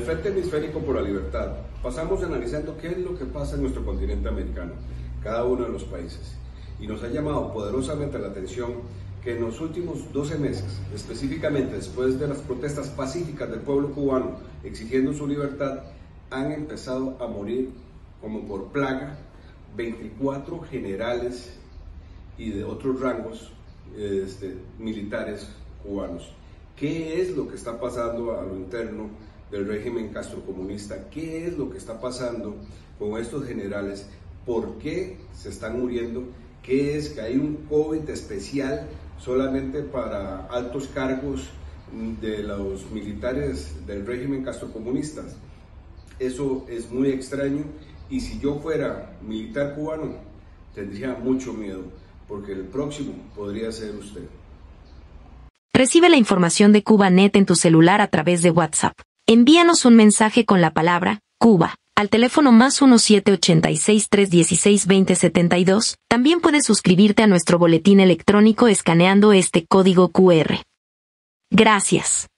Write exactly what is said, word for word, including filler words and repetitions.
el Frente Hemisférico por la Libertad, pasamos analizando qué es lo que pasa en nuestro continente americano, cada uno de los países, y nos ha llamado poderosamente la atención que en los últimos doce meses, específicamente después de las protestas pacíficas del pueblo cubano exigiendo su libertad, han empezado a morir como por plaga veinticuatro generales y de otros rangos este, militares cubanos. ¿Qué es lo que está pasando a lo interno del régimen castrocomunista? ¿Qué es lo que está pasando con estos generales? ¿Por qué se están muriendo? ¿Qué es que hay un COVID especial solamente para altos cargos de los militares del régimen castrocomunista? Eso es muy extraño, y si yo fuera militar cubano tendría mucho miedo, porque el próximo podría ser usted. Recibe la información de Cubanet en tu celular a través de WhatsApp. Envíanos un mensaje con la palabra Cuba al teléfono más uno siete ocho seis, tres uno seis, dos cero siete dos. También puedes suscribirte a nuestro boletín electrónico escaneando este código cu erre. Gracias.